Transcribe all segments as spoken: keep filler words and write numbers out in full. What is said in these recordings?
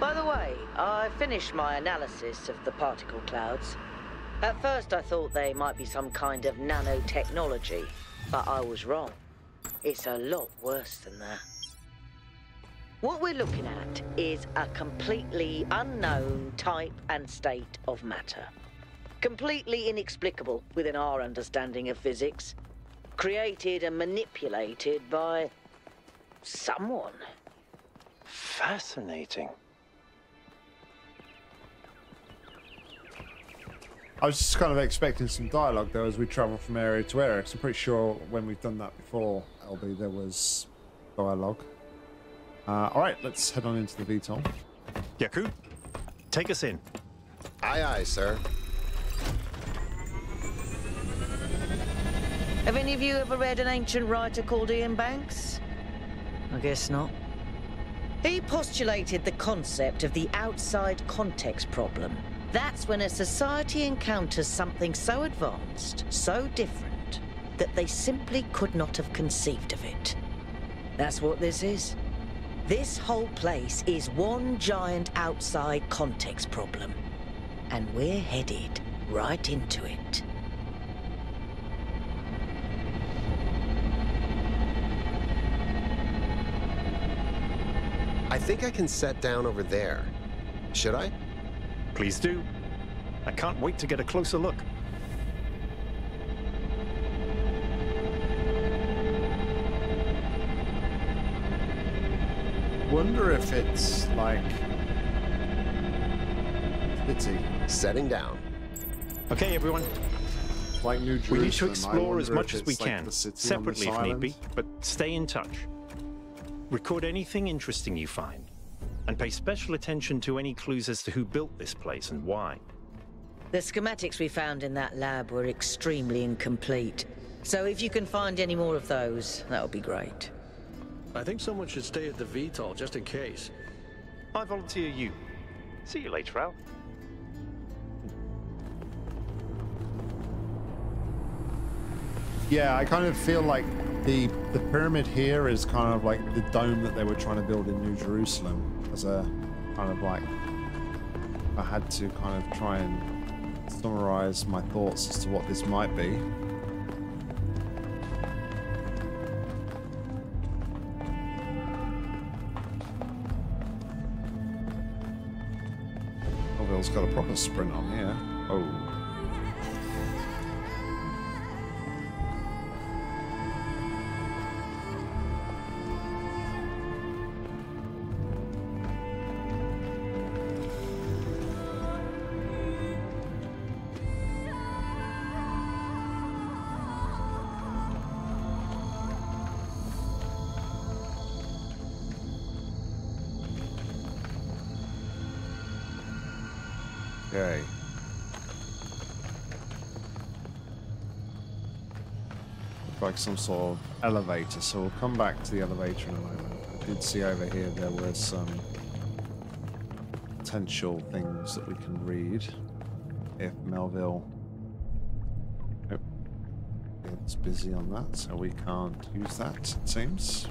By the way, I finished my analysis of the particle clouds. At first I thought they might be some kind of nanotechnology, but I was wrong. It's a lot worse than that. What we're looking at is a completely unknown type and state of matter. Completely inexplicable within our understanding of physics. Created and manipulated by someone. Fascinating. I was just kind of expecting some dialogue though as we travel from area to area, because I'm pretty sure when we've done that before, L B, there was dialogue. Uh, Alright, let's head on into the V TOL. Yaku, take us in. Aye, aye, sir. Have any of you ever read an ancient writer called Ian Banks? I guess not. He postulated the concept of the outside context problem. That's when a society encounters something so advanced, so different, that they simply could not have conceived of it. That's what this is. This whole place is one giant outside context problem. And we're headed right into it. I think I can set down over there. Should I? Please do. I can't wait to get a closer look. Wonder if it's like Fitzy. Setting down. Okay, everyone. Like New Jerusalem, we need to explore as much as we can, like separately if need be, but stay in touch. Record anything interesting you find. And pay special attention to any clues as to who built this place and why. The schematics we found in that lab were extremely incomplete. So if you can find any more of those, that would be great. I think someone should stay at the V TOL just in case. I volunteer you. See you later, Al. Yeah, I kind of feel like the the pyramid here is kind of like the dome that they were trying to build in New Jerusalem. As a kind of like, I had to kind of try and summarize my thoughts as to what this might be. Orville's got a proper sprint on here. Oh. Okay. Looks like some sort of elevator, so we'll come back to the elevator in a moment. I did see over here there were some potential things that we can read. If Melville... Oh, it's busy on that, so we can't use that, it seems.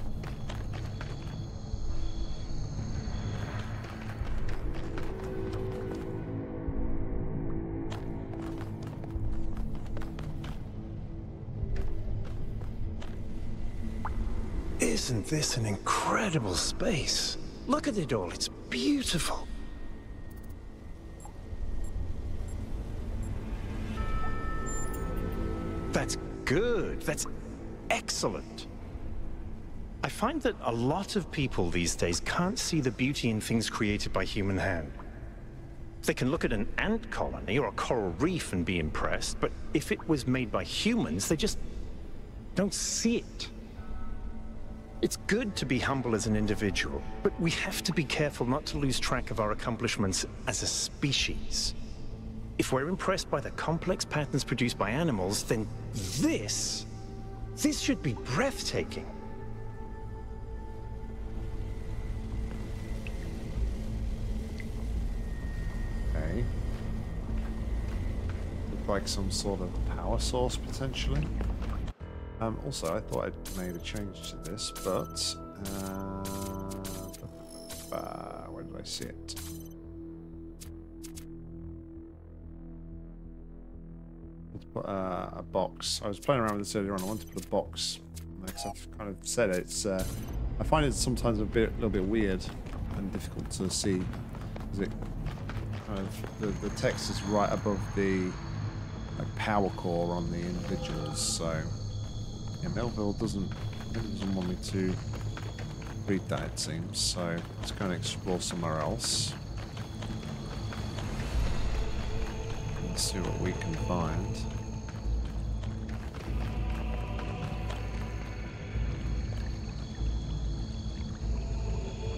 Isn't this an incredible space? Look at it all, it's beautiful. That's good, that's excellent. I find that a lot of people these days can't see the beauty in things created by human hand. They can look at an ant colony or a coral reef and be impressed, but if it was made by humans, they just don't see it. It's good to be humble as an individual, but we have to be careful not to lose track of our accomplishments as a species. If we're impressed by the complex patterns produced by animals, then this, this should be breathtaking. Okay. Look like some sort of power source, potentially. Um, also, I thought I'd made a change to this, but uh, Uh, where did I see it? Uh, a box. I was playing around with this earlier on. I wanted to put a box. Because I've kind of said it. It's, uh, I find it sometimes a bit, a little bit weird and difficult to see. Is it kind of, the, the text is right above the like, power core on the individuals. So yeah, Melville doesn't doesn't want me to read that. It seems so. Let's kind of explore somewhere else. Let's see what we can find.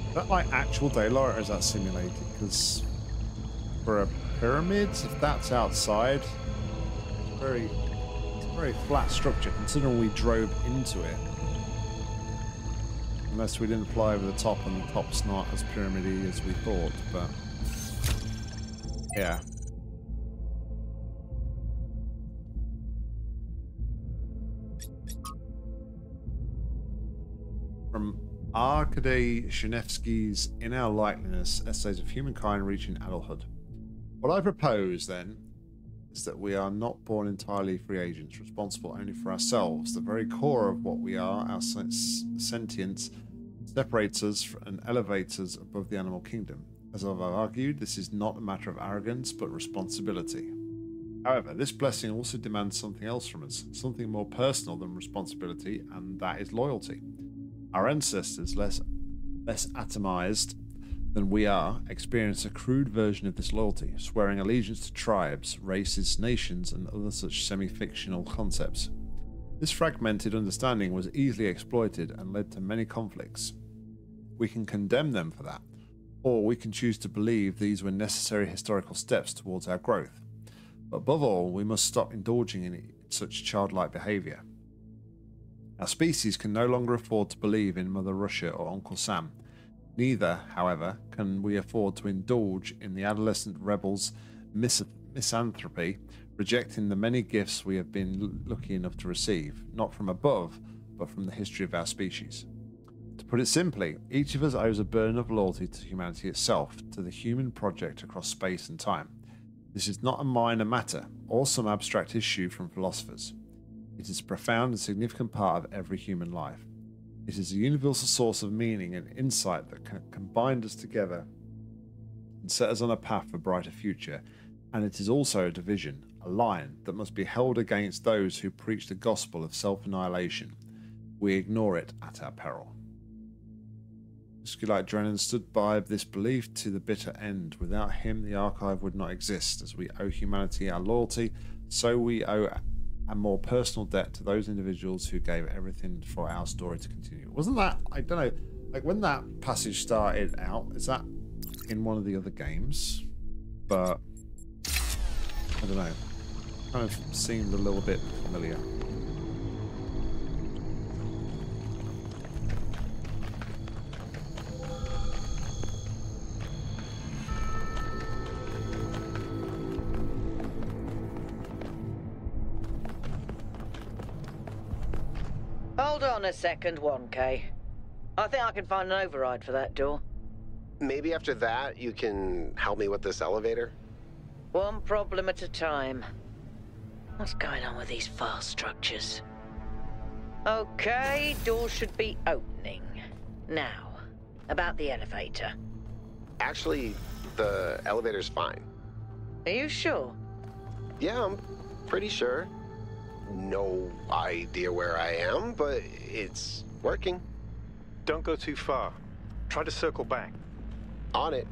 Is that like actual daylight or is that simulated? Because for a pyramid, if that's outside, it's very, it's a very flat structure considering we drove into it. Unless we didn't fly over the top and the top's not as pyramidy as we thought, but yeah. From Arkady Shenevsky's In Our Likeness, Essays of Humankind Reaching Adulthood. What I propose, then, is that we are not born entirely free agents, responsible only for ourselves. The very core of what we are, our sentience, separates us and elevates us above the animal kingdom. As I've argued, this is not a matter of arrogance, but responsibility. However, this blessing also demands something else from us, something more personal than responsibility, and that is loyalty. Our ancestors, less, less atomized than we are, experience a crude version of this loyalty, swearing allegiance to tribes, races, nations, and other such semi-fictional concepts. This fragmented understanding was easily exploited and led to many conflicts. We can condemn them for that, or we can choose to believe these were necessary historical steps towards our growth. But above all, we must stop indulging in such childlike behavior. Our species can no longer afford to believe in Mother Russia or Uncle Sam. Neither, however, can we afford to indulge in the adolescent rebels' mis misanthropy, rejecting the many gifts we have been lucky enough to receive, not from above, but from the history of our species. To put it simply, each of us owes a burden of loyalty to humanity itself, to the human project across space and time. This is not a minor matter, or some abstract issue from philosophers. It is a profound and significant part of every human life. It is a universal source of meaning and insight that can combine us together and set us on a path for a brighter future. And it is also a division, a line, that must be held against those who preach the gospel of self-annihilation. We ignore it at our peril. Sculite Drennan stood by this belief to the bitter end. Without him, the archive would not exist. As we owe humanity our loyalty, so we owe and more personal debt to those individuals who gave everything for our story to continue. Wasn't that, I don't know, like when that passage started out, is that in one of the other games? But I don't know, kind of seemed a little bit familiar. A second one K. I think I can find an override for that door. Maybe after that you can help me with this elevator? One problem at a time. What's going on with these fast structures? Okay, door should be opening. Now, about the elevator. Actually, the elevator's fine. Are you sure? Yeah, I'm pretty sure. No idea where I am, but it's working. Don't go too far. Try to circle back. On it.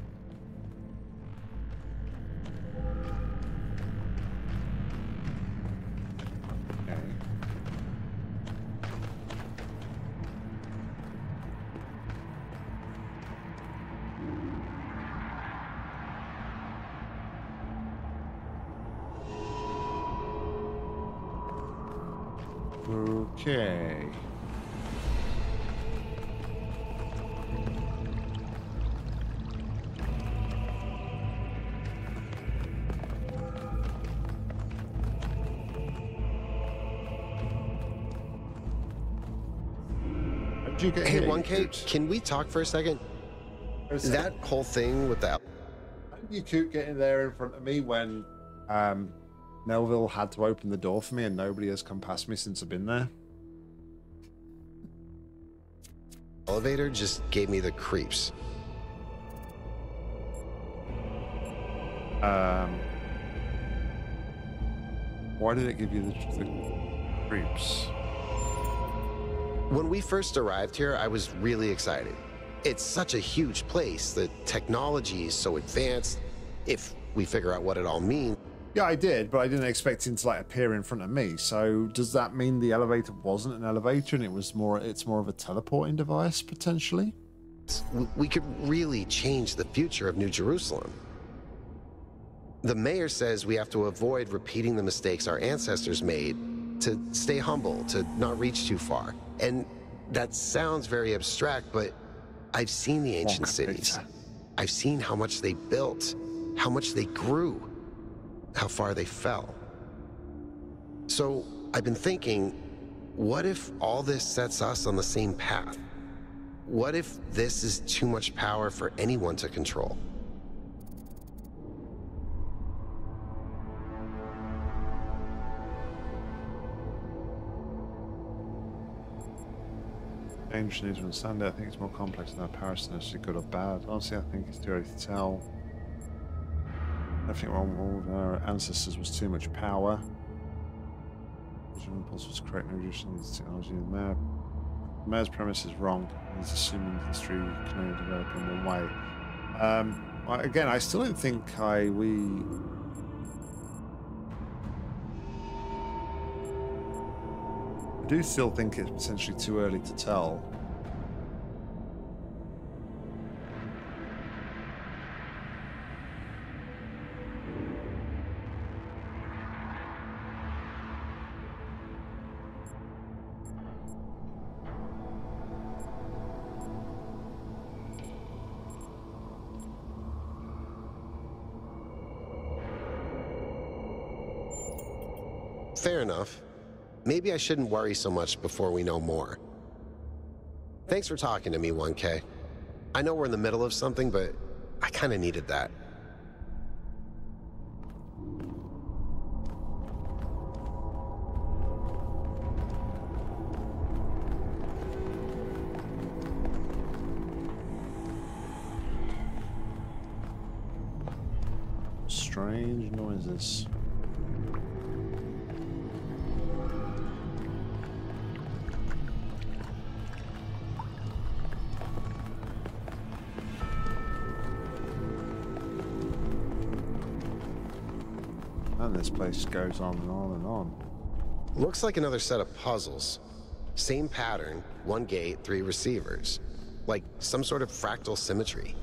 Okay. Okay. How'd you get hey, one K, can we talk for a second? That whole thing with that. You keep getting there in front of me when um, Melville had to open the door for me, and nobody has come past me since I've been there. Elevator just gave me the creeps. Um, why did it give you the, the creeps? When we first arrived here, I was really excited. It's such a huge place. The technology is so advanced, if we figure out what it all means. Yeah, I did, but I didn't expect him to like appear in front of me. So does that mean the elevator wasn't an elevator and it was more, it's more of a teleporting device potentially? We could really change the future of New Jerusalem. The mayor says we have to avoid repeating the mistakes our ancestors made, to stay humble, to not reach too far. And that sounds very abstract, but I've seen the ancient cities. I've seen how much they built, how much they grew, how far they fell. So I've been thinking, what if all this sets us on the same path? What if this is too much power for anyone to control? Ancient needs to understand it. I think it's more complex than that comparison, actually good or bad. Honestly, I think it's too early to tell. I think one of our ancestors was too much power. The human impulse was correct in reducing the technology of the mayor. The mayor's premise is wrong. He's assuming history can only develop in one way. Um, again, I still don't think I we. I do still think it's potentially too early to tell. Fair enough. Maybe I shouldn't worry so much before we know more. Thanks for talking to me, one K. I know we're in the middle of something, but I kind of needed that. Strange noises. This place goes on and on and on. Looks like another set of puzzles. Same pattern, one gate, three receivers. Like some sort of fractal symmetry.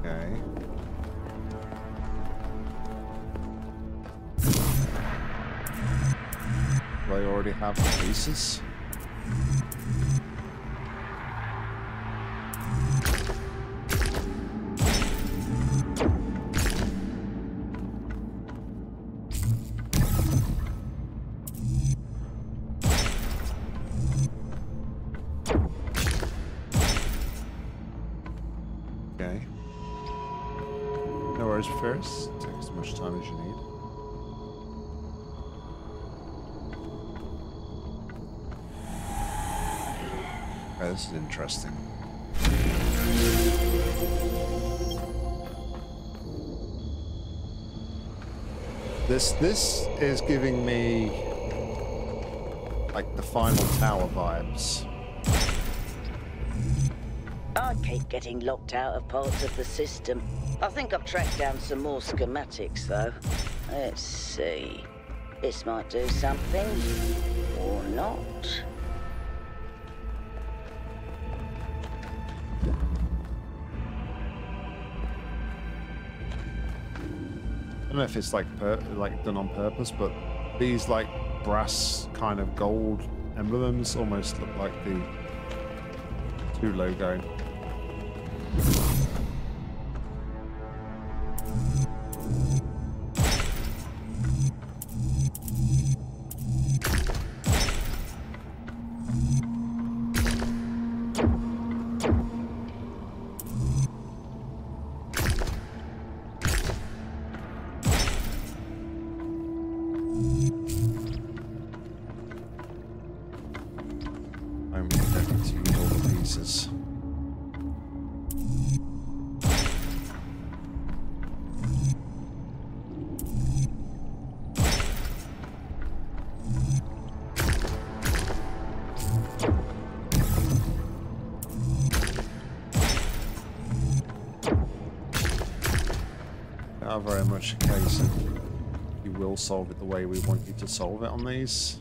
Okay. Do I already have the pieces? This is interesting. This this is giving me like the final tower vibes. I keep getting locked out of parts of the system. I think I've tracked down some more schematics though. Let's see. This might do something or not. I don't know if it's like per like done on purpose, but these like brass kind of gold emblems almost look like the two logo. I'm expected to use all the pieces. Not very much a case of you will solve it the way we want you to solve it on these.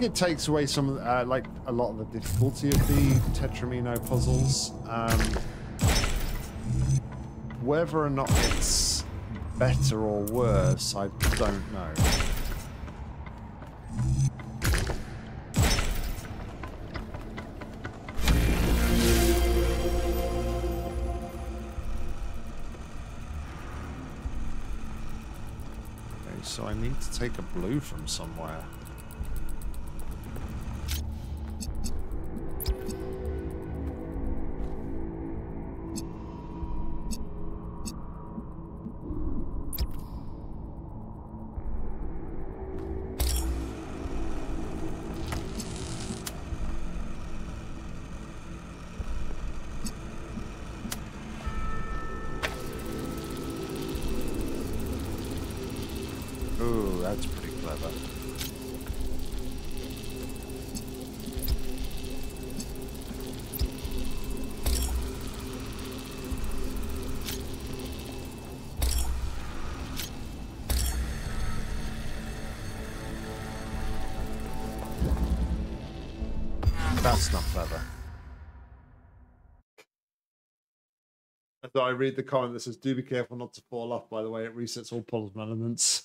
It takes away some of the, uh, like a lot of the difficulty of the Tetramino puzzles. Um, whether or not it's better or worse, I don't know. Okay, so I need to take a blue from somewhere. That's not clever. So I read the comment that says, do be careful not to fall off, by the way, it resets all puzzle elements.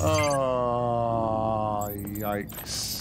Ah, oh, yikes.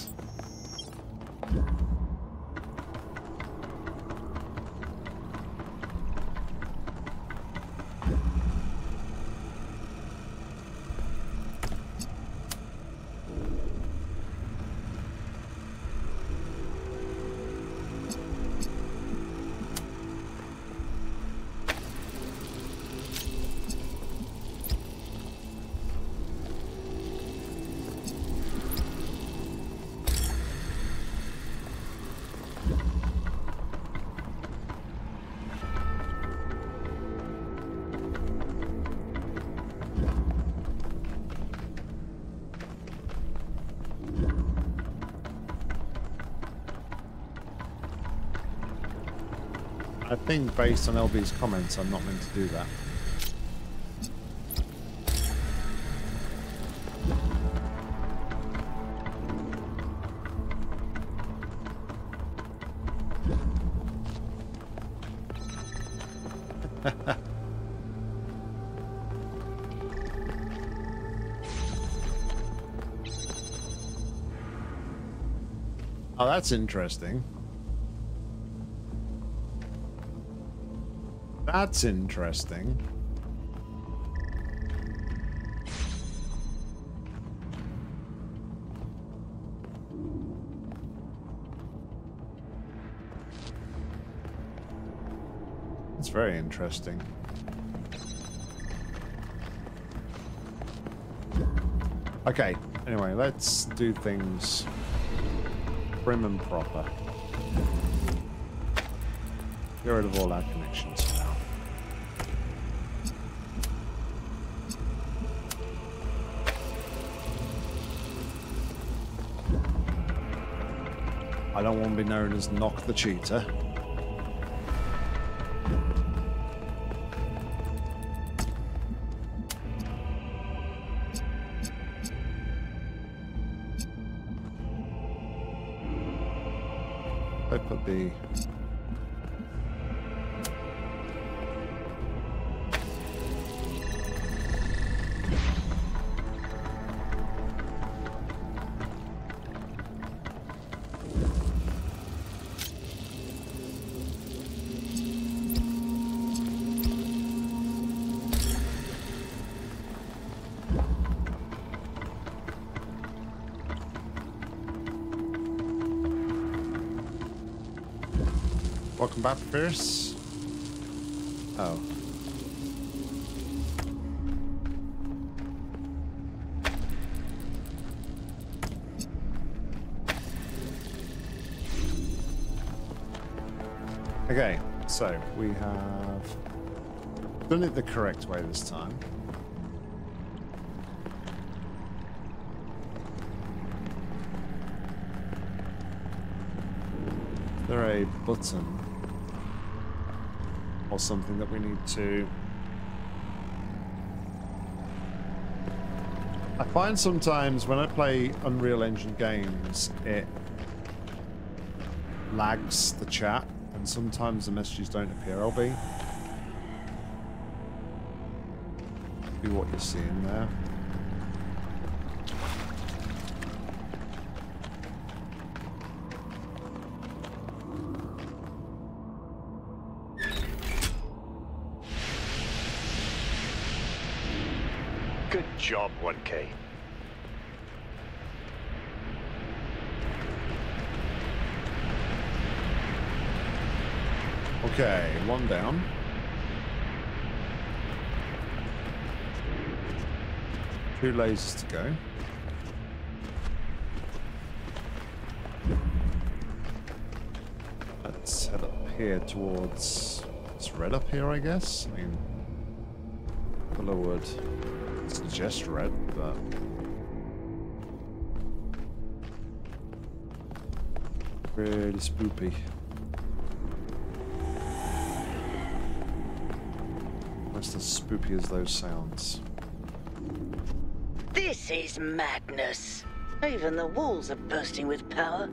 I think based on L B's comments, I'm not meant to do that. Oh, that's interesting. That's interesting. It's very interesting. Okay, anyway, let's do things prim and proper. Get rid of all our connections. I don't want to be known as Knock the Cheater. I put the... Welcome back, Pierce. Oh. Okay, so we have done it the correct way this time. Is there a button or something that we need to... I find sometimes when I play Unreal Engine games, it lags the chat. And sometimes the messages don't appear. L B. Do what you're seeing there. Good job, one K. Okay, one down. Two lasers to go. Let's head up here towards... It's red up here, I guess? I mean... Well, I would suggest red, but... Really spoopy. As spoopy as those sounds. This is madness. Even the walls are bursting with power.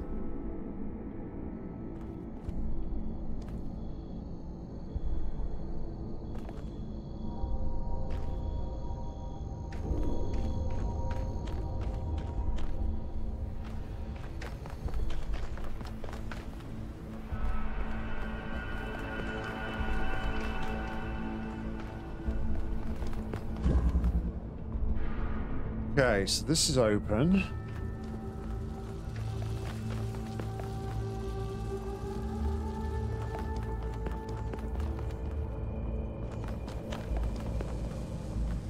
Okay, so this is open.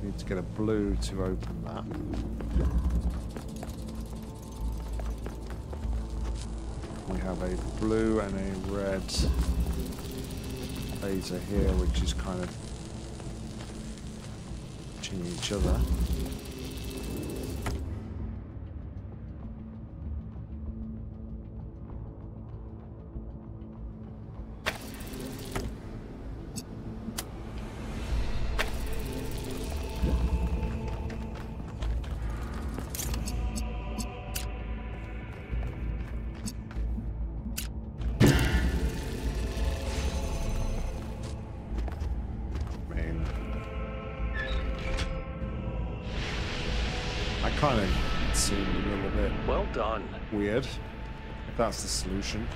Need to get a blue to open that. We have a blue and a red laser here, which is kind of touching each other. Weird. If that's the solution.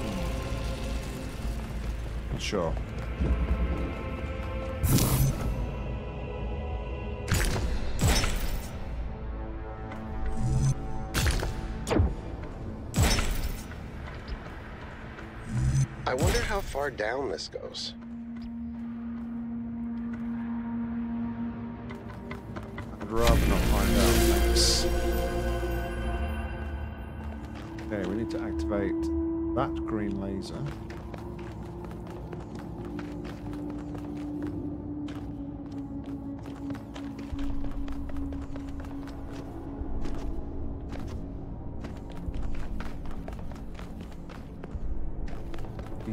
Hmm. Not sure. I wonder how far down this goes. Rather not find out, thanks. Okay, we need to activate that green laser.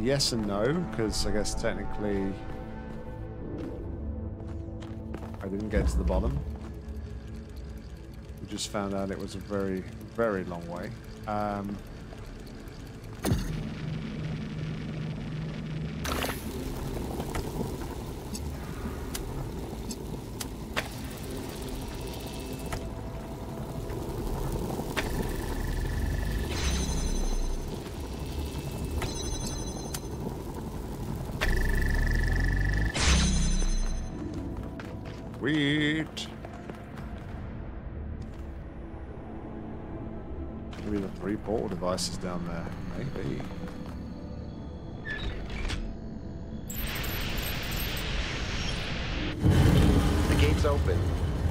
Yes and no, because I guess technically I didn't get to the bottom. Just found out it was a very, very long way. Um, Wait. be the three portal devices down there. Maybe. The gate's open.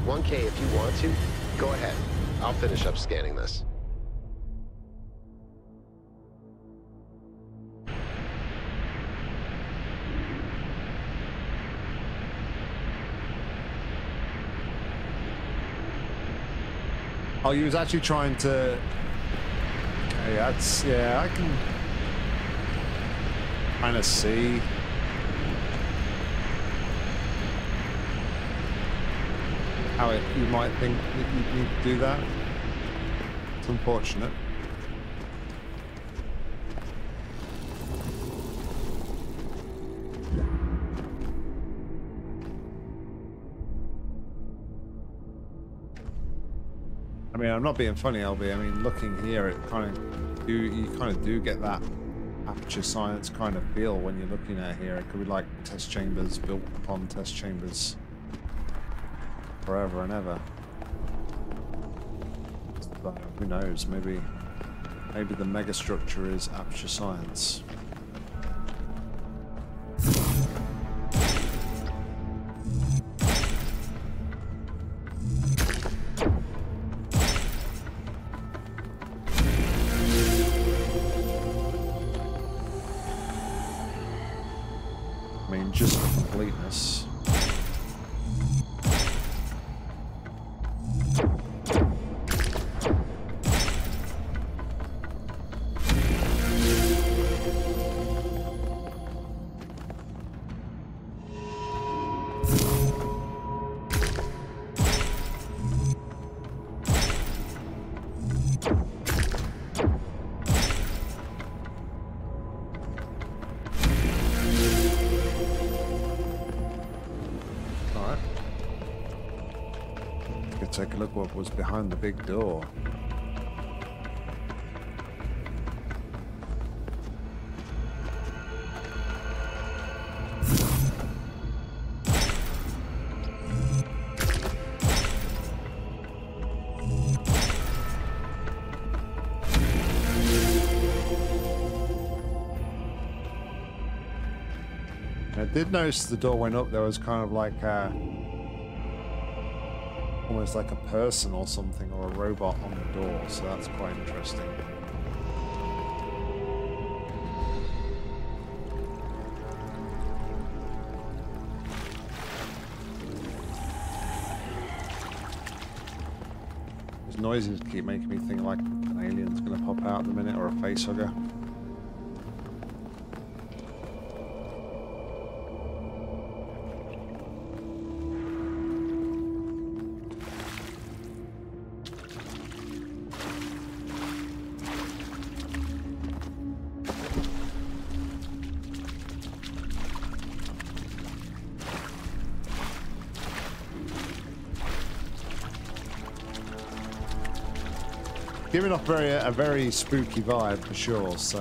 one K if you want to. Go ahead. I'll finish up scanning this. Oh, he was actually trying to... Okay, that's... Yeah, I can... kind of see... how it, you might think that you need to do that. It's unfortunate. I mean, I'm not being funny, L B. I mean, looking here, it kind of do you kind of do get that Aperture Science kind of feel when you're looking at here. It could be like test chambers built upon test chambers forever and ever. But who knows? Maybe, maybe the megastructure is Aperture Science. What was behind the big door. I did notice the door went up. There was kind of like a almost like a person or something, or a robot on the door, so that's quite interesting. Those noises keep making me think like an alien's gonna pop out in a minute, or a facehugger. Giving off very a very spooky vibe for sure, so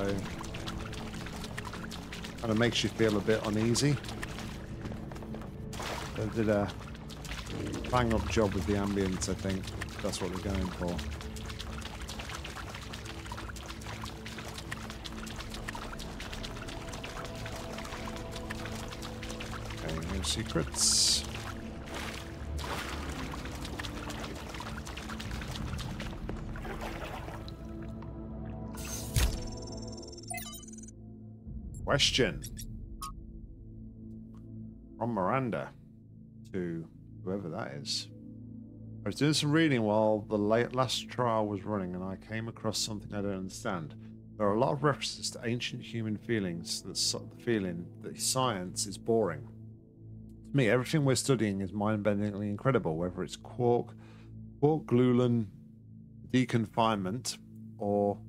kind of makes you feel a bit uneasy. They did a bang up job with the ambience, I think. That's what we're going for. Okay, no secrets. Question from Miranda to whoever that is. I was doing some reading while the late last trial was running, and I came across something I don't understand. There are a lot of references to ancient human feelings, that the feeling that science is boring. To me, everything we're studying is mind-bendingly incredible, whether it's quark, quark-gluon deconfinement, or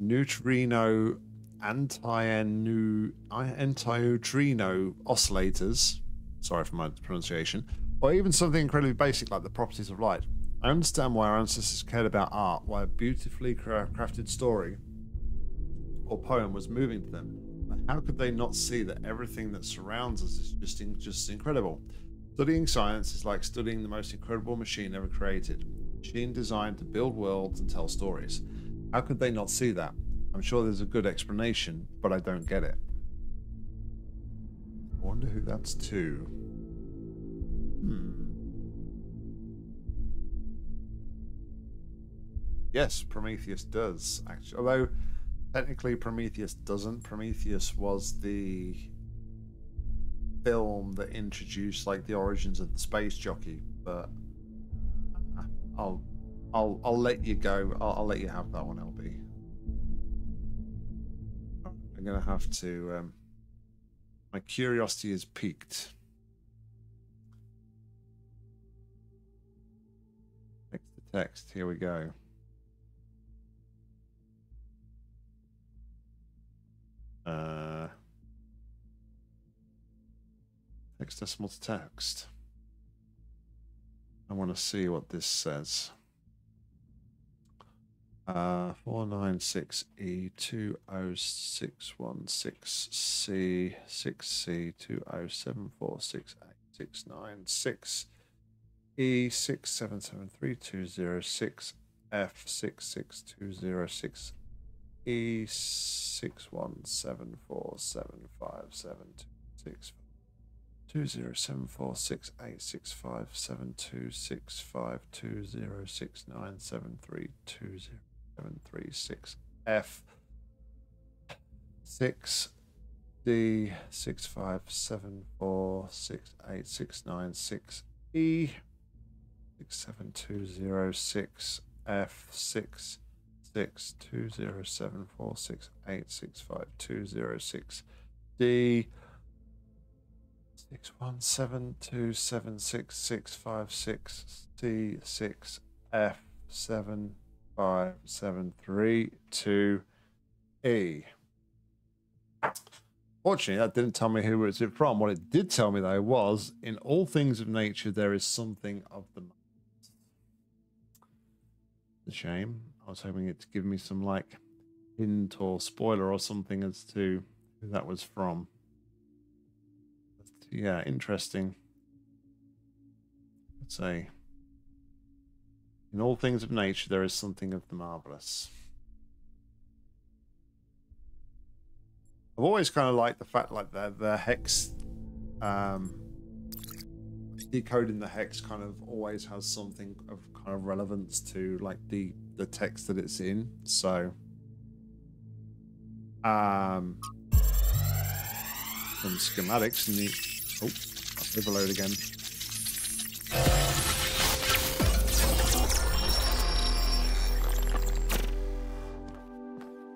neutrino anti-neutrino oscillators, sorry for my pronunciation, or even something incredibly basic like the properties of light. I understand why our ancestors cared about art, why a beautifully crafted story or poem was moving to them, but how could they not see that everything that surrounds us is just, in, just incredible? Studying science is like studying the most incredible machine ever created. machine designed to build worlds and tell stories. How could they not see that? I'm sure there's a good explanation, but I don't get it. I wonder who that's to. Hmm. Yes, Prometheus does, actually. Although, technically Prometheus doesn't. Prometheus was the film that introduced, like, the origins of the space jockey, but I'll, I'll, I'll let you go. I'll, I'll let you have that one, L B. I'm going to have to, um, my curiosity is piqued. Next to text, here we go. Uh, text decimal to text. I want to see what this says. Uh, four nine six E two O six one six C six C two O seven four six eight six nine six E six seven seven three two zero six F six six two zero six. E six one seven four seven five seven two six two zero seven four six eight six five seven two six five two zero six nine seven three two zero seven three six F six D six five seven four six eight six nine six E six seven two zero six F six six two zero seven four six eight six five two zero six D six one seven two seven six six five six C six F seven five seven three two E. Fortunately, that didn't tell me who it was from. What it did tell me, though, was in all things of nature there is something of the mind. It's a shame. I was hoping it to give me some, like, hint or spoiler or something as to who that was from. But, yeah, interesting. Let's say, in all things of nature, there is something of the marvelous. I've always kind of liked the fact, like, the, the hex, um, decoding the hex kind of always has something of kind of relevance to, like, the the text that it's in. So um some schematics and the oh overload again.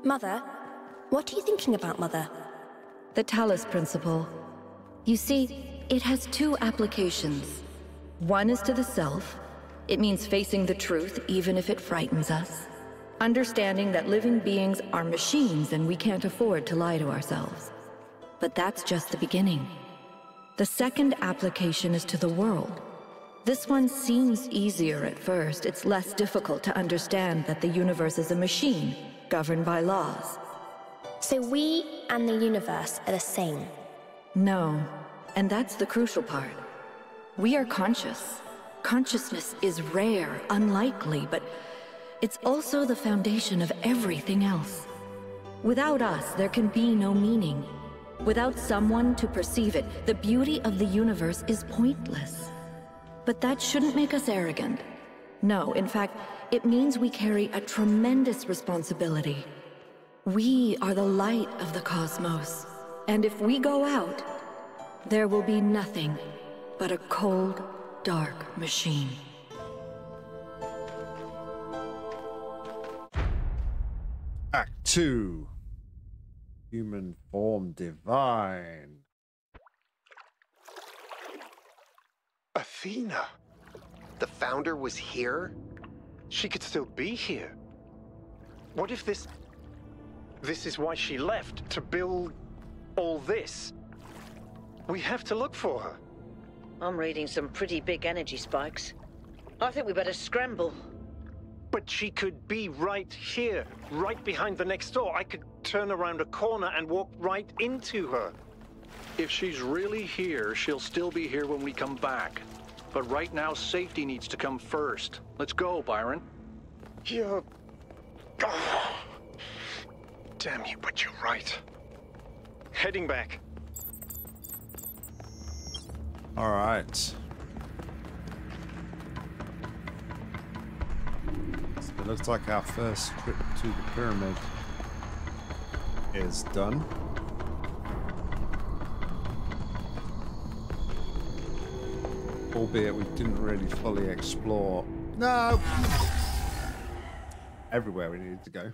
Mother, what are you thinking about, Mother? The Talus principle. You see, it has two applications. One is to the self. It means facing the truth, even if it frightens us. Understanding that living beings are machines and we can't afford to lie to ourselves. But that's just the beginning. The second application is to the world. This one seems easier at first. It's less difficult to understand that the universe is a machine, governed by laws. So we and the universe are the same? No, and that's the crucial part. We are conscious. Consciousness is rare, unlikely, but it's also the foundation of everything else. Without us, there can be no meaning. Without someone to perceive it, the beauty of the universe is pointless. But that shouldn't make us arrogant. No, in fact, it means we carry a tremendous responsibility. We are the light of the cosmos, and if we go out, there will be nothing but a cold, dark machine. Act two. Human form divine. Athena! The founder was here? She could still be here. What if this... this is why she left, to build all this? We have to look for her. I'm reading some pretty big energy spikes. I think we better scramble. But she could be right here, right behind the next door. I could turn around a corner and walk right into her. If she's really here, she'll still be here when we come back. But right now, safety needs to come first. Let's go, Byron. Yeah. Oh. Damn you, but you're right. Heading back. All right. So it looks like our first trip to the pyramid is done. Albeit we didn't really fully explore. No! Everywhere we needed to go.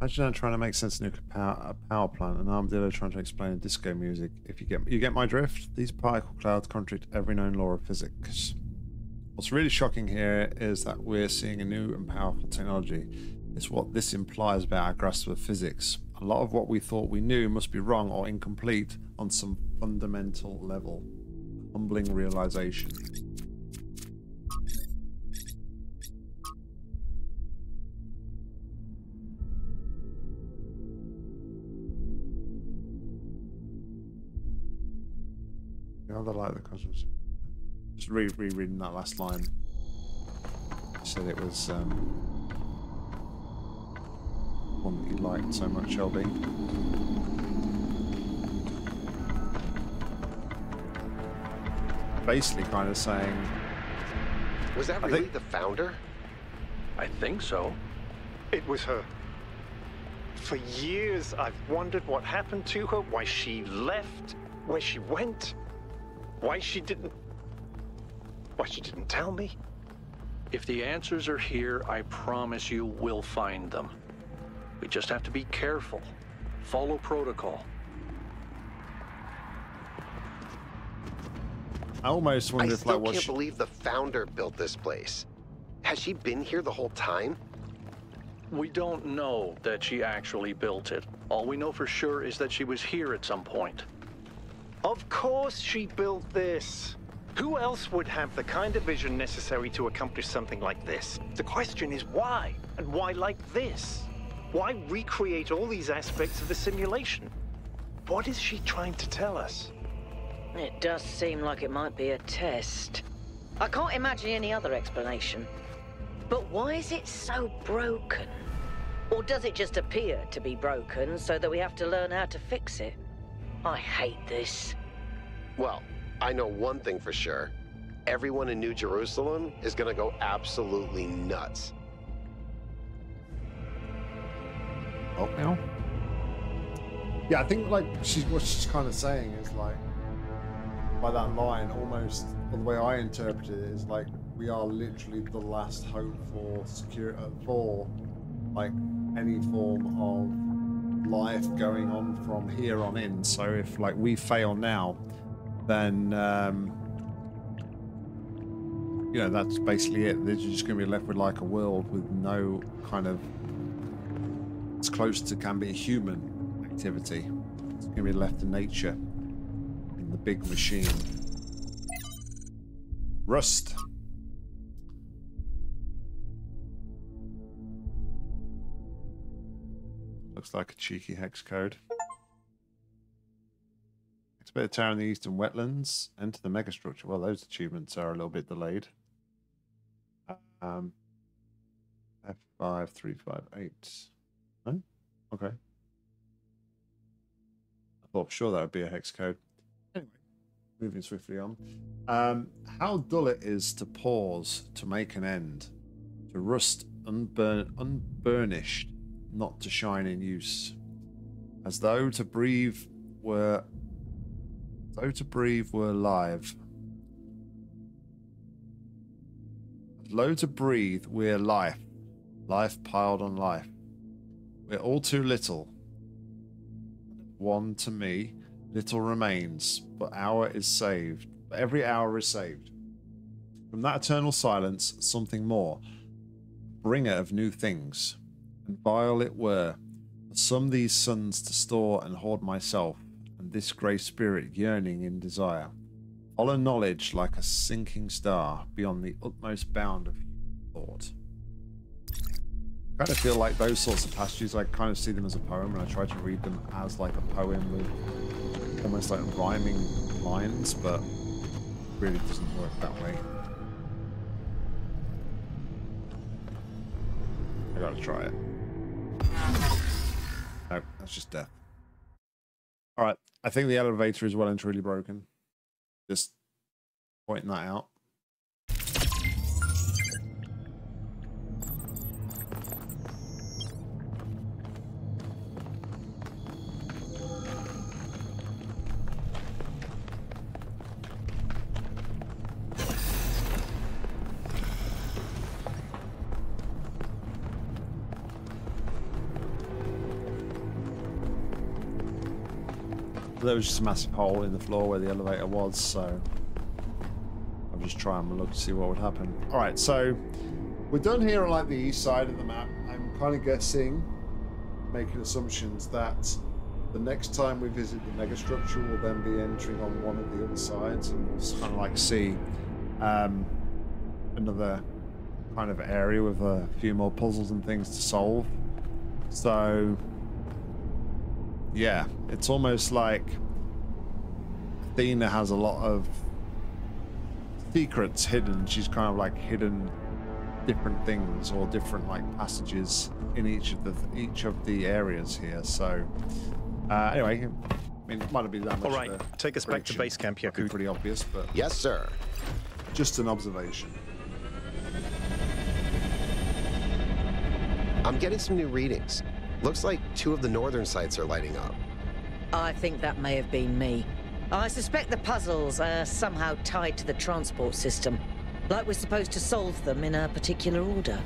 Imagine I'm trying to make sense of nuclear power, a power plant, an armadillo trying to explain disco music. If you get you get my drift, these particle clouds contradict every known law of physics. What's really shocking here is that we're seeing a new and powerful technology. It's what this implies about our grasp of physics. A lot of what we thought we knew must be wrong or incomplete on some fundamental level. Humbling realization. Another light that cosmos. Just re rereading that last line. He said it was um, one that you liked so much, Shelby. Basically, kind of saying. Was that really the founder? I think so. It was her. For years, I've wondered what happened to her, why she left, where she went. Why she didn't... Why she didn't tell me? If the answers are here, I promise you we'll find them. We just have to be careful. Follow protocol. I almost wonder I if I was... I can't believe the founder built this place. Has she been here the whole time? We don't know that she actually built it. All we know for sure is that she was here at some point. Of course she built this. Who else would have the kind of vision necessary to accomplish something like this? The question is why, and why like this? Why recreate all these aspects of the simulation? What is she trying to tell us? It does seem like it might be a test. I can't imagine any other explanation. But why is it so broken? Or does it just appear to be broken so that we have to learn how to fix it? I hate this. Well, I know one thing for sure. Everyone in New Jerusalem is gonna go absolutely nuts. Oh, now? Yeah, I think like she's what she's kind of saying is like by that line, almost well, the way I interpret it is like we are literally the last hope for secure uh, for like any form of life going on from here on in. So if like we fail now, then um you know, that's basically it. They're just gonna be left with like a world with no kind of, it's close to can be human activity. It's gonna be left to nature in the big machine. Rust. Looks like a cheeky hex code. Expect a tower in the eastern wetlands. Enter the megastructure. Well, those achievements are a little bit delayed. Um, F five three five eight. No? Okay. I thought for sure that would be a hex code. Anyway, moving swiftly on. Um, how dull it is to pause, to make an end, to rust unburn, unburnished. Not to shine in use, as though to breathe were, though to breathe were live. As though to breathe we're life, life piled on life. We're all too little. One to me, little remains, but hour is saved. But every hour is saved. From that eternal silence, something more, bringer of new things. And vile it were, for some these suns to store and hoard myself, and this grey spirit yearning in desire, Hollow knowledge like a sinking star beyond the utmost bound of thought. I kind of feel like those sorts of passages, I kind of see them as a poem, and I try to read them as like a poem with almost like rhyming lines, but it really doesn't work that way. I gotta try it. No, that's just death. Alright, I think the elevator is well and truly broken. Just pointing that out. There was just a massive hole in the floor where the elevator was, so I'll just try and look to see what would happen. Alright, so we're done here on like the east side of the map. I'm kind of guessing, making assumptions, that the next time we visit the megastructure we'll then be entering on one of the other sides, and we'll kind of like see um, another kind of area with a few more puzzles and things to solve. So yeah, it's almost like Athena has a lot of secrets hidden. She's kind of like hidden different things or different like passages in each of the each of the areas here. So uh, anyway, I mean, it might have been that much. All right, of a take us back to base camp, Yaku. Pretty obvious, but yes, sir. Just an observation. I'm getting some new readings. Looks like two of the northern sites are lighting up. I think that may have been me. I suspect the puzzles are somehow tied to the transport system, like we're supposed to solve them in a particular order.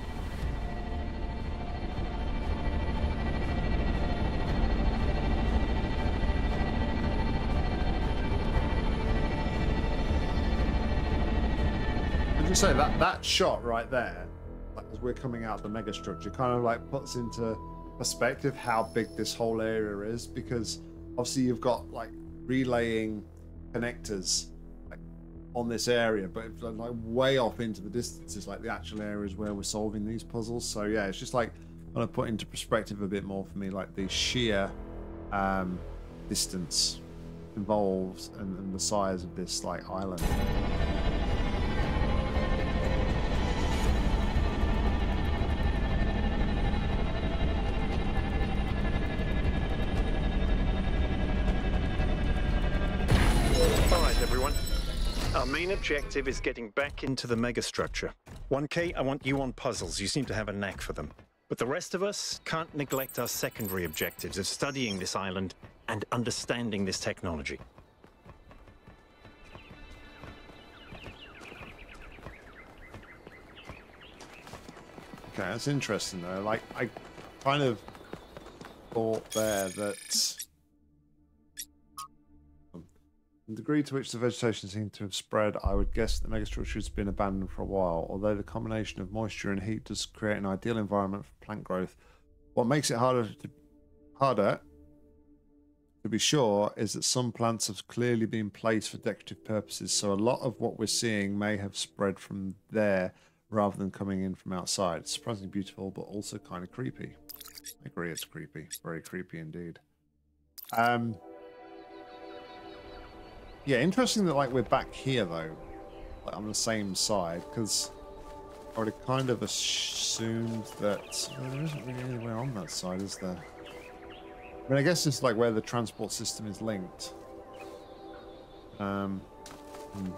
Would you say that that shot right there, like as we're coming out of the megastructure, kind of like puts into perspective how big this whole area is, because obviously you've got like relaying connectors like, on this area, but it's like way off into the distance is like the actual areas where we're solving these puzzles. So yeah, it's just like kind of put into perspective a bit more for me, like the sheer um, distance involved and, and the size of this like island. Main objective is getting back into the megastructure. one K, I want you on puzzles. You seem to have a knack for them. But the rest of us can't neglect our secondary objectives of studying this island and understanding this technology. Okay, that's interesting though. Like, I kind of thought there that the degree to which the vegetation seemed to have spread, I would guess that the megastructure has been abandoned for a while. Although the combination of moisture and heat does create an ideal environment for plant growth, what makes it harder to, harder, to be sure is that some plants have clearly been placed for decorative purposes, so a lot of what we're seeing may have spread from there rather than coming in from outside. It's surprisingly beautiful, but also kind of creepy. I agree, it's creepy. Very creepy indeed. Um... Yeah, interesting that like we're back here though, like on the same side, because I would have kind of assumed that well, there isn't really anywhere on that side, is there? I mean, I guess it's like where the transport system is linked. Um, hmm.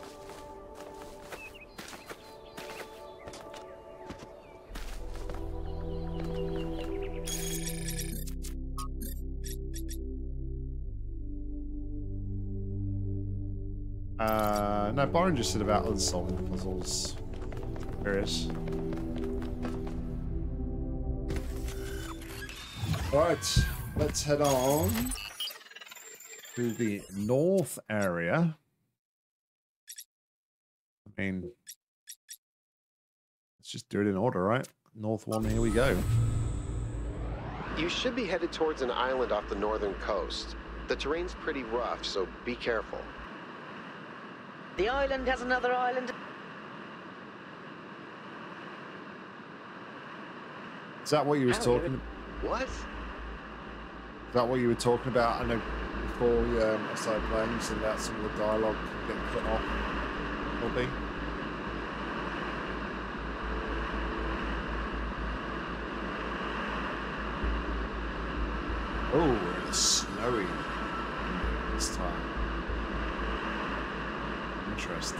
Uh, no, Byron just said about us solving the puzzles. Curious. Alright, let's head on to the north area. I mean, let's just do it in order, right? North one, here we go. You should be headed towards an island off the northern coast. The terrain's pretty rough, so be careful. The island has another island. Is that what you were talking about? What? Is that what you were talking about? I know before we um, started playing, you said that some of the dialogue getting cut off. Will be. Oh, it's snowy this time. Interesting.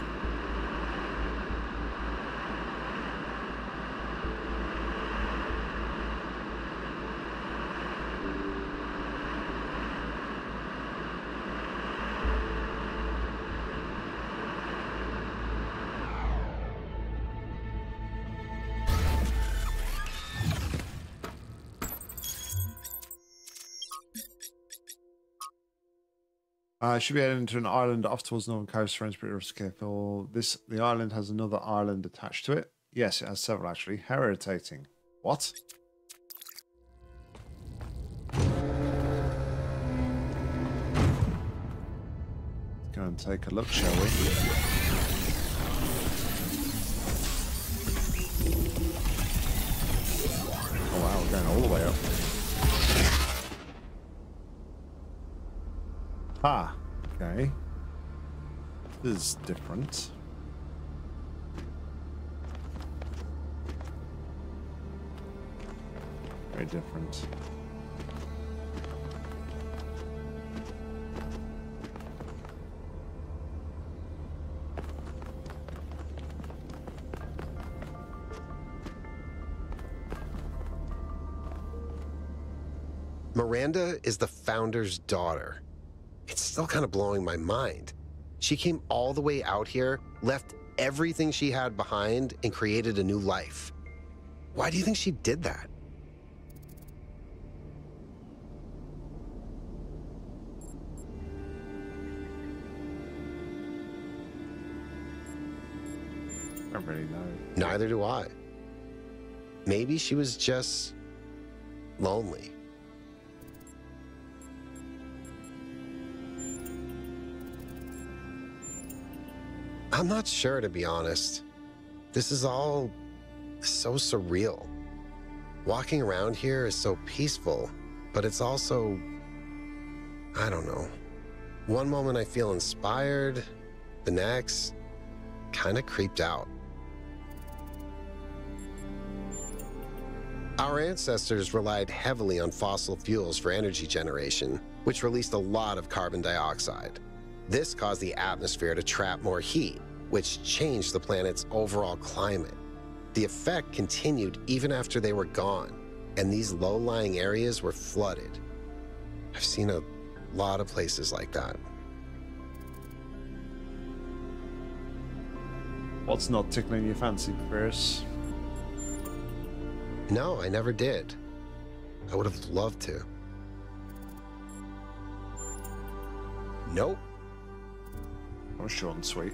Uh, should be heading to an island off towards the northern coast. Friends, pretty rough, careful. This the island has another island attached to it. Yes, it has several actually. How irritating! What? Let's go and take a look, shall we? Oh wow, we're going all the way up. Ah, okay. This is different. Very different. Miranda is the founder's daughter. It's still kind of blowing my mind. She came all the way out here, left everything she had behind, and created a new life. Why do you think she did that? I don't really know. Neither do I. Maybe she was just lonely. I'm not sure, to be honest. This is all so surreal. Walking around here is so peaceful, but it's also, I don't know. One moment I feel inspired, the next, kind of creeped out. Our ancestors relied heavily on fossil fuels for energy generation, which released a lot of carbon dioxide. This caused the atmosphere to trap more heat, which changed the planet's overall climate. The effect continued even after they were gone, and these low-lying areas were flooded. I've seen a lot of places like that. What's not tickling your fancy, Papyrus? No, I never did. I would have loved to. Nope. I'm short and sweet.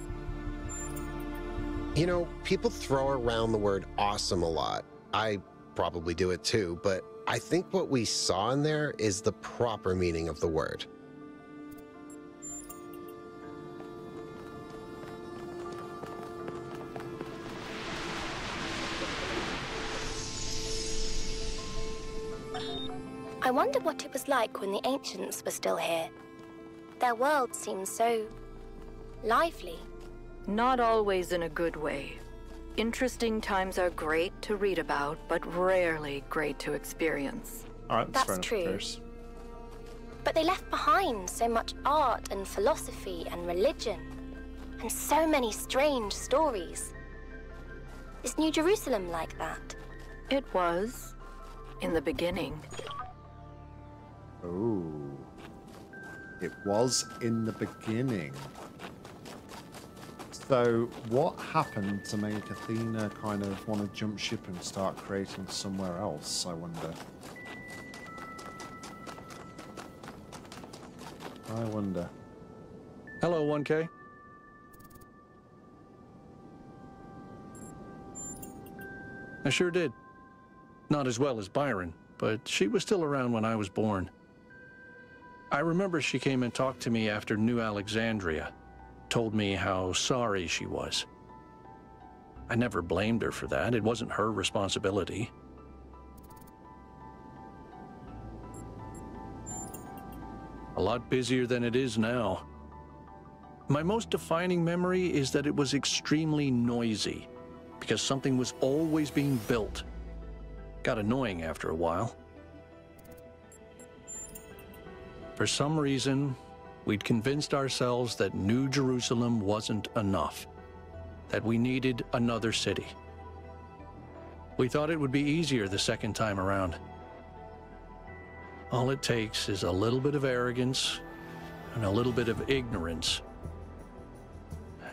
You know, people throw around the word awesome a lot. I probably do it too, but I think what we saw in there is the proper meaning of the word. I wonder what it was like when the ancients were still here. Their world seemed so lively. Not always in a good way. Interesting times are great to read about, but rarely great to experience. All right, that's, that's true. But they left behind so much art and philosophy and religion, and so many strange stories. Is New Jerusalem like that? It was, in the beginning. Oh, it was in the beginning. So what happened to make Athena kind of want to jump ship and start creating somewhere else, I wonder? I wonder. Hello, one K. I sure did. Not as well as Byron, but she was still around when I was born. I remember she came and talked to me after New Alexandria. told me how sorry she was. I never blamed her for that. It wasn't her responsibility. A lot busier than it is now. My most defining memory is that it was extremely noisy, because something was always being built. Got annoying after a while. For some reason, we'd convinced ourselves that New Jerusalem wasn't enough, that we needed another city. We thought it would be easier the second time around. All it takes is a little bit of arrogance and a little bit of ignorance,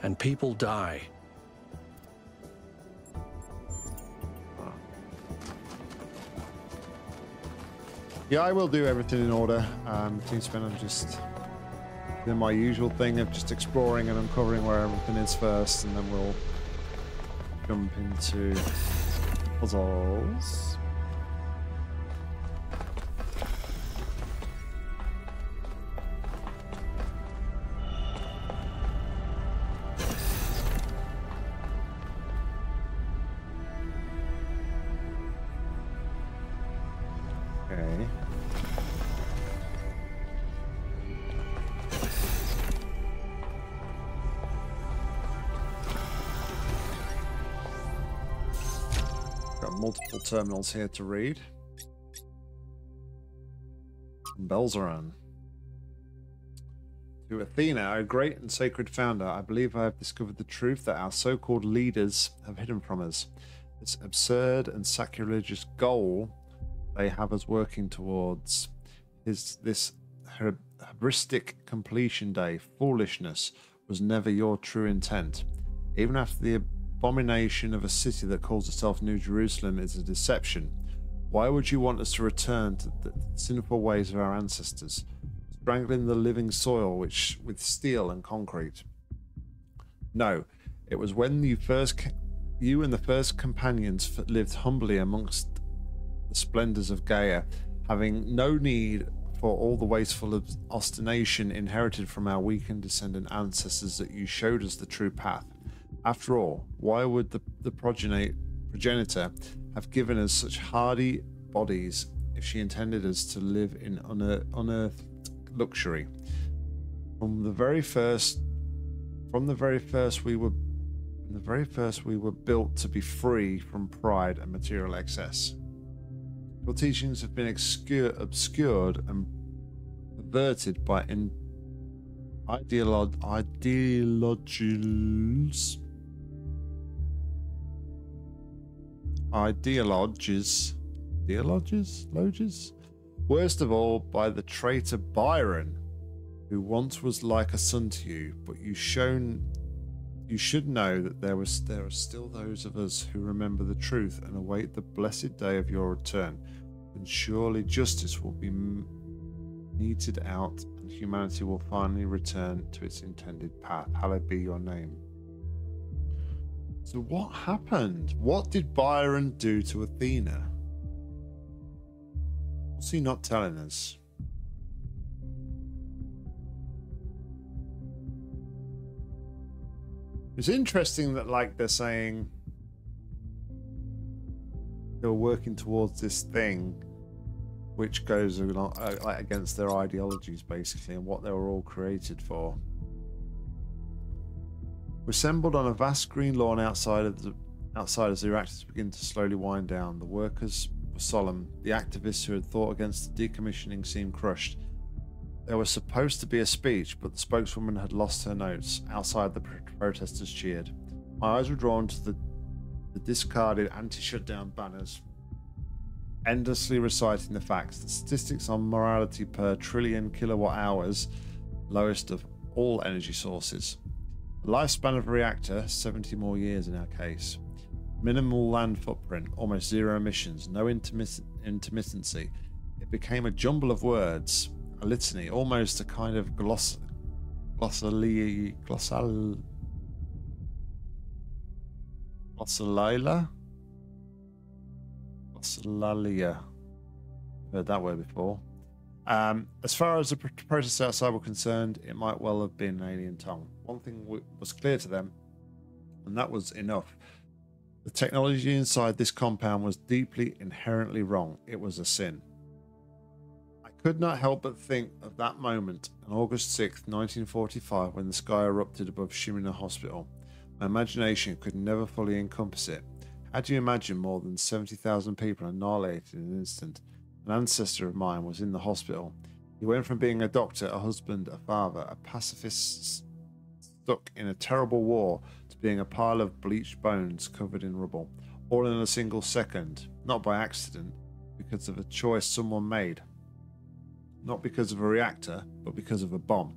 and people die. Yeah, I will do everything in order. Um, Teamspin, I'm just doing my usual thing of just exploring and uncovering where everything is first, and then we'll jump into puzzles. Terminals here to read. Belzeran. To Athena, our great and sacred founder, I believe I have discovered the truth that our so-called leaders have hidden from us. This absurd and sacrilegious goal they have us working towards is this hubristic completion day. Foolishness was never your true intent. Even after the abomination of a city that calls itself New Jerusalem is a deception. Why would you want us to return to the sinful ways of our ancestors, strangling the living soil which with steel and concrete? No, it was when you first, you and the first companions lived humbly amongst the splendors of Gaia, having no need for all the wasteful ostination inherited from our weakened descendant ancestors that you showed us the true path. After all, why would the, the progeny, progenitor have given us such hardy bodies if she intended us to live in unearth, unearthed luxury? From the very first, from the very first, we were, from the very first, we were built to be free from pride and material excess. Your teachings have been obscure, obscured and perverted by in, ideolo- ideologies. Ideologies, ideologies, loges. Worst of all, by the traitor Byron, who once was like a son to you, but you shown, you should know that there was there are still those of us who remember the truth and await the blessed day of your return, and surely justice will be meted out, and humanity will finally return to its intended path. Hallowed be your name. So what happened? What did Byron do to Athena? What's he not telling us? It's interesting that, like, they're saying they were working towards this thing which goes against their ideologies, basically, and what they were all created for. We're assembled on a vast green lawn outside of the outside as the reactors begin to slowly wind down. The workers were solemn. The activists who had thought against the decommissioning seemed crushed. There was supposed to be a speech, but the spokeswoman had lost her notes. Outside, the protesters cheered. My eyes were drawn to the, the discarded anti-shutdown banners, endlessly reciting the facts. The statistics on mortality per trillion kilowatt hours, lowest of all energy sources. The lifespan of a reactor, seventy more years in our case. Minimal land footprint, almost zero emissions, no intermitt intermittency. It became a jumble of words, a litany, almost a kind of gloss glossolalia glossal glossolalia glossolalia. Heard that word before. Um, as far as the protesters outside were concerned, it might well have been an alien tongue. one thing was clear to them, and that was enough. The technology inside this compound was deeply, inherently wrong. It was a sin. I could not help but think of that moment on August sixth, nineteen forty-five, when the sky erupted above Shimina Hospital. My imagination could never fully encompass it. How do you imagine more than seventy thousand people annihilated in an instant? An ancestor of mine was in the hospital. He went from being a doctor, a husband, a father, a pacifist stuck in a terrible war, to being a pile of bleached bones covered in rubble, all in a single second, not by accident, because of a choice someone made. Not because of a reactor, but because of a bomb.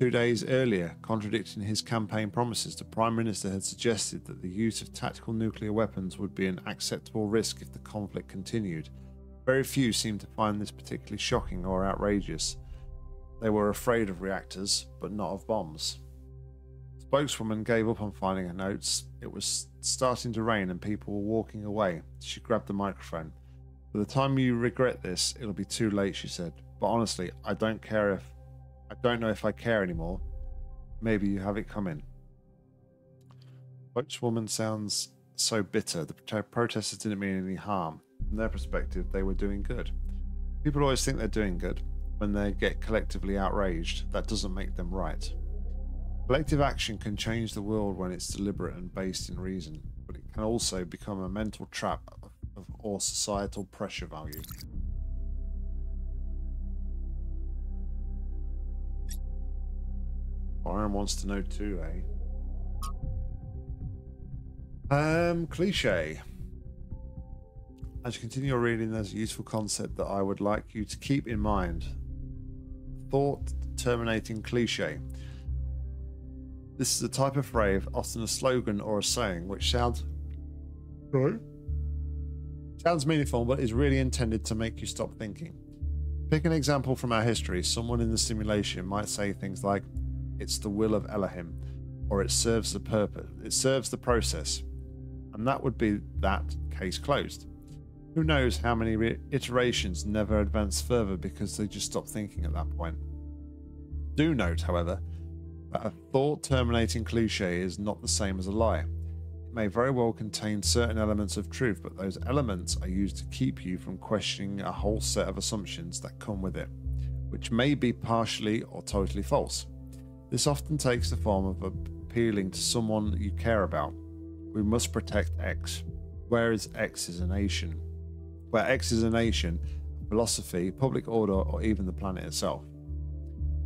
Two days earlier, contradicting his campaign promises, the Prime Minister had suggested that the use of tactical nuclear weapons would be an acceptable risk if the conflict continued. Very few seemed to find this particularly shocking or outrageous. They were afraid of reactors, but not of bombs. The spokeswoman gave up on finding her notes. It was starting to rain and people were walking away. She grabbed the microphone. "By the time you regret this, it'll be too late," she said. "But honestly, I don't care if... I don't know if I care anymore. Maybe you have it coming." The spokeswoman sounds so bitter. The protesters didn't mean any harm. From their perspective, they were doing good. People always think they're doing good. When they get collectively outraged, that doesn't make them right. Collective action can change the world when it's deliberate and based in reason, but it can also become a mental trap of, of or societal pressure value. Byron wants to know too, eh? Um, cliche. As you continue your reading, there's a useful concept that I would like you to keep in mind. Thought terminating cliche. This is a type of phrase, often a slogan or a saying, which sounds right. Sounds meaningful, but is really intended to make you stop thinking. Pick an example from our history. Someone in the simulation might say things like, "It's the will of Elohim," or "It serves the purpose. It serves the process," and that would be that, case closed. Who knows how many iterations never advance further because they just stop thinking at that point. Do note, however, that a thought-terminating cliché is not the same as a lie. It may very well contain certain elements of truth, but those elements are used to keep you from questioning a whole set of assumptions that come with it, which may be partially or totally false. This often takes the form of appealing to someone you care about. "We must protect X." Whereas X is a nation. Where X is a nation, philosophy, public order, or even the planet itself.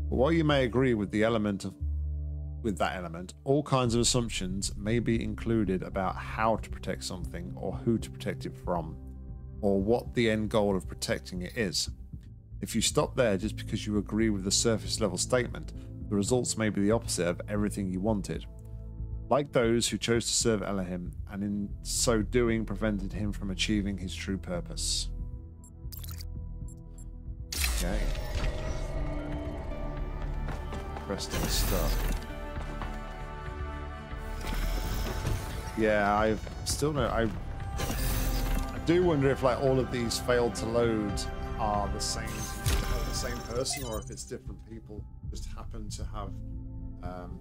But while you may agree with the element of with that element, all kinds of assumptions may be included about how to protect something, or who to protect it from, or what the end goal of protecting it is. If you stop there just because you agree with the surface level statement, the results may be the opposite of everything you wanted. Like those who chose to serve Elohim, and in so doing prevented him from achieving his true purpose. Okay. Interesting stuff. Yeah, I still know. I, I do wonder if like all of these failed to load are the same, are the same person, or if it's different people who just happen to have. Um,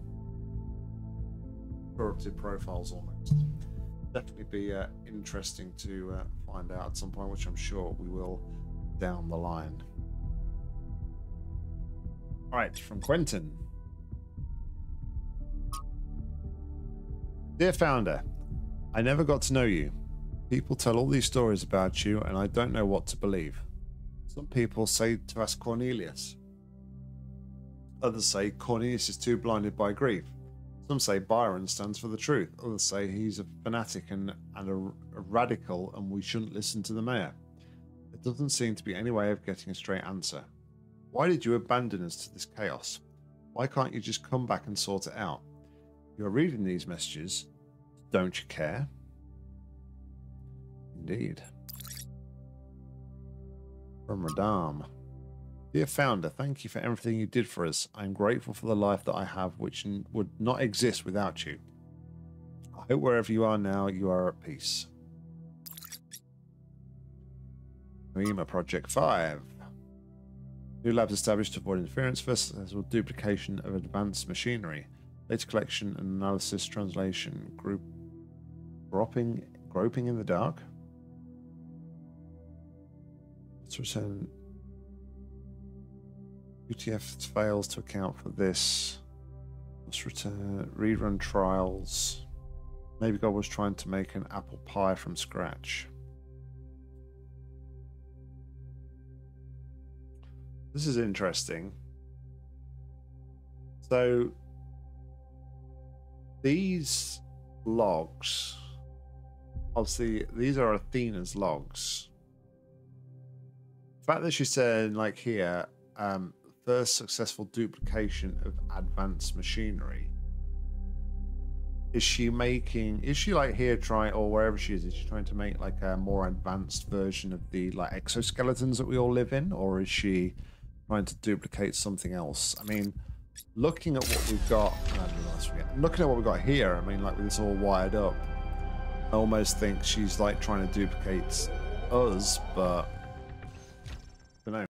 Corrupted profiles almost. Definitely be uh, interesting to uh, find out at some point, which I'm sure we will down the line. All right, from Quentin. Dear Founder, I never got to know you. People tell all these stories about you, and I don't know what to believe. Some people say to ask Cornelius. Others say Cornelius is too blinded by grief. Some say Byron stands for the truth. Others say he's a fanatic and, and a, a radical and we shouldn't listen to the mayor. There doesn't seem to be any way of getting a straight answer. Why did you abandon us to this chaos? Why can't you just come back and sort it out? You're reading these messages. Don't you care? Indeed. From Radam. Dear Founder, thank you for everything you did for us. I am grateful for the life that I have, which would not exist without you. I hope wherever you are now, you are at peace. Moima Project five. New labs established to avoid interference for successful duplication of advanced machinery. Data collection and analysis, translation, group groping, groping in the dark. Let's return. U T F fails to account for this. Let's return. Rerun trials. Maybe God was trying to make an apple pie from scratch. This is interesting. So these logs, obviously these are Athena's logs. The fact that she said, like here, um, first successful duplication of advanced machinery. Is she making, is she like here trying, or wherever she is, is she trying to make like a more advanced version of the like exoskeletons that we all live in? Or is she trying to duplicate something else? I mean, looking at what we've got, looking at what we've got here, I mean, like with this all wired up, I almost think she's like trying to duplicate us, but